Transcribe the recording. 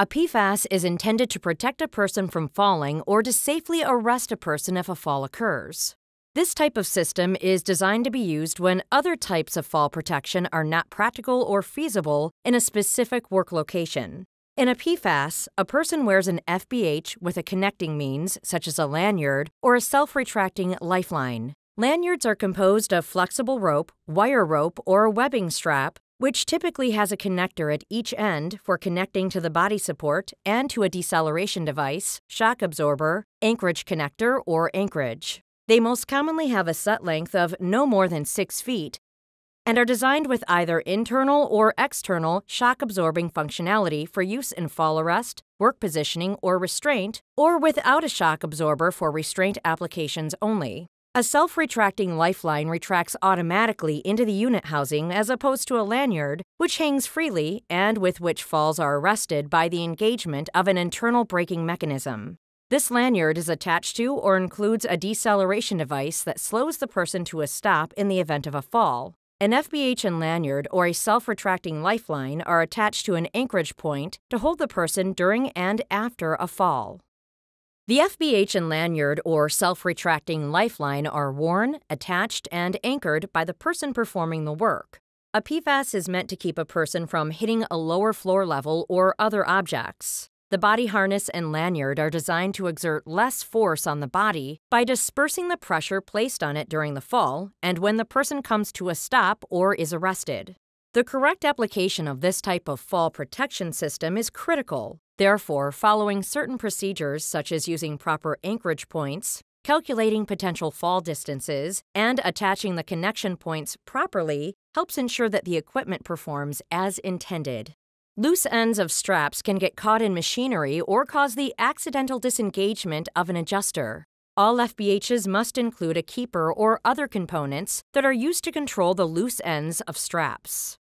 A PFAS is intended to protect a person from falling or to safely arrest a person if a fall occurs. This type of system is designed to be used when other types of fall protection are not practical or feasible in a specific work location. In a PFAS, a person wears an FBH with a connecting means, such as a lanyard or a self-retracting lifeline. Lanyards are composed of flexible rope, wire rope, or a webbing strap, which typically has a connector at each end for connecting to the body support and to a deceleration device, shock absorber, anchorage connector, or anchorage. They most commonly have a set length of no more than 6 feet and are designed with either internal or external shock-absorbing functionality for use in fall arrest, work positioning, or restraint, or without a shock absorber for restraint applications only. A self-retracting lifeline retracts automatically into the unit housing as opposed to a lanyard, which hangs freely and with which falls are arrested by the engagement of an internal braking mechanism. This lanyard is attached to or includes a deceleration device that slows the person to a stop in the event of a fall. An FBH and lanyard or a self-retracting lifeline are attached to an anchorage point to hold the person during and after a fall. The FBH and lanyard or self-retracting lifeline are worn, attached, and anchored by the person performing the work. A PFAS is meant to keep a person from hitting a lower floor level or other objects. The body harness and lanyard are designed to exert less force on the body by dispersing the pressure placed on it during the fall and when the person comes to a stop or is arrested. The correct application of this type of fall protection system is critical. Therefore, following certain procedures such as using proper anchorage points, calculating potential fall distances, and attaching the connection points properly helps ensure that the equipment performs as intended. Loose ends of straps can get caught in machinery or cause the accidental disengagement of an adjuster. All FBHs must include a keeper or other components that are used to control the loose ends of straps.